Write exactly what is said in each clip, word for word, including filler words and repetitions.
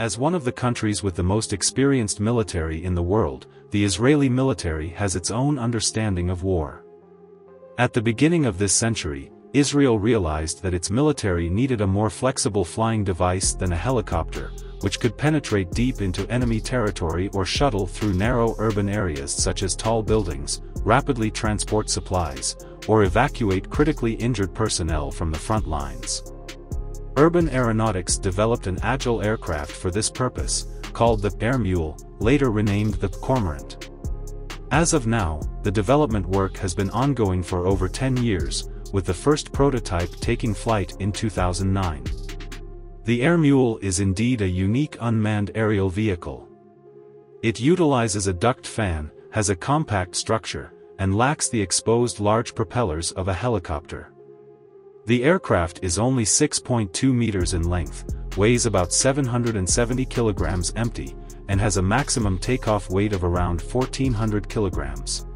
As one of the countries with the most experienced military in the world, the Israeli military has its own understanding of war. At the beginning of this century, Israel realized that its military needed a more flexible flying device than a helicopter, which could penetrate deep into enemy territory or shuttle through narrow urban areas such as tall buildings, rapidly transport supplies, or evacuate critically injured personnel from the front lines. Urban Aeronautics developed an agile aircraft for this purpose, called the AirMule, later renamed the Cormorant. As of now, the development work has been ongoing for over ten years, with the first prototype taking flight in two thousand nine. The AirMule is indeed a unique unmanned aerial vehicle. It utilizes a duct fan, has a compact structure, and lacks the exposed large propellers of a helicopter. The aircraft is only six point two meters in length, weighs about seven hundred seventy kilograms empty, and has a maximum takeoff weight of around fourteen hundred kilograms.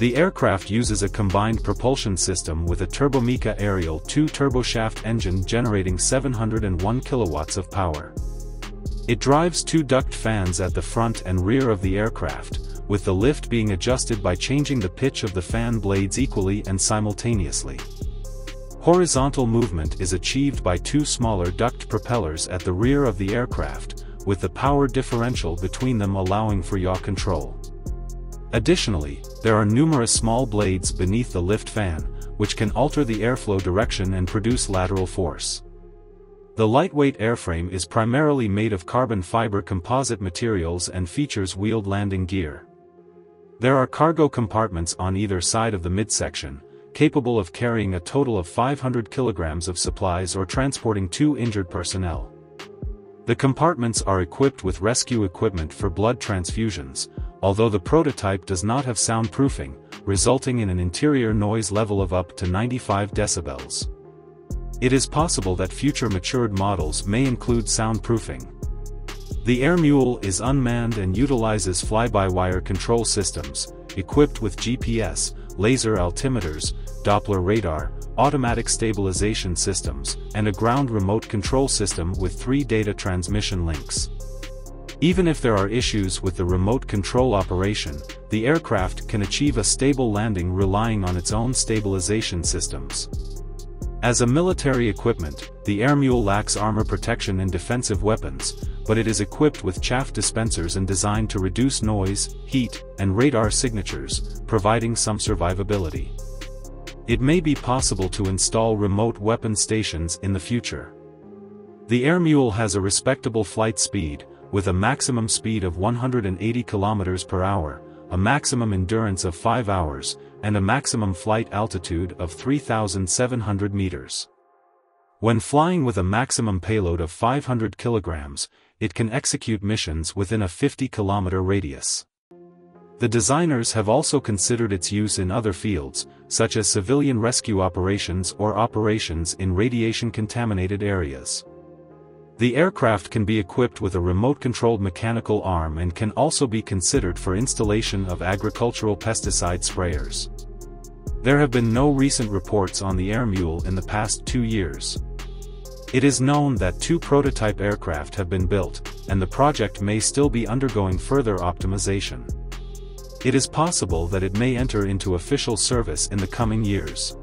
The aircraft uses a combined propulsion system with a Turbomeca Ariel two turboshaft engine generating seven hundred one kilowatts of power. It drives two duct fans at the front and rear of the aircraft, with the lift being adjusted by changing the pitch of the fan blades equally and simultaneously. Horizontal movement is achieved by two smaller duct propellers at the rear of the aircraft, with the power differential between them allowing for yaw control. Additionally, there are numerous small blades beneath the lift fan, which can alter the airflow direction and produce lateral force. The lightweight airframe is primarily made of carbon fiber composite materials and features wheeled landing gear. There are cargo compartments on either side of the midsection, capable of carrying a total of five hundred kilograms of supplies or transporting two injured personnel. The compartments are equipped with rescue equipment for blood transfusions, although the prototype does not have soundproofing, resulting in an interior noise level of up to ninety-five decibels. It is possible that future matured models may include soundproofing. The AirMule is unmanned and utilizes fly-by-wire control systems, equipped with G P S, laser altimeters, Doppler radar, automatic stabilization systems, and a ground remote control system with three data transmission links. Even if there are issues with the remote control operation, the aircraft can achieve a stable landing relying on its own stabilization systems. As a military equipment, the AirMule lacks armor protection and defensive weapons, but it is equipped with chaff dispensers and designed to reduce noise, heat, and radar signatures, providing some survivability. It may be possible to install remote weapon stations in the future. The AirMule has a respectable flight speed, with a maximum speed of one hundred eighty kilometers per hour, a maximum endurance of five hours, and a maximum flight altitude of three thousand seven hundred meters. When flying with a maximum payload of five hundred kilograms, it can execute missions within a fifty kilometer radius. The designers have also considered its use in other fields, such as civilian rescue operations or operations in radiation-contaminated areas. The aircraft can be equipped with a remote-controlled mechanical arm and can also be considered for installation of agricultural pesticide sprayers. There have been no recent reports on the AirMule in the past two years. It is known that two prototype aircraft have been built, and the project may still be undergoing further optimization. It is possible that it may enter into official service in the coming years.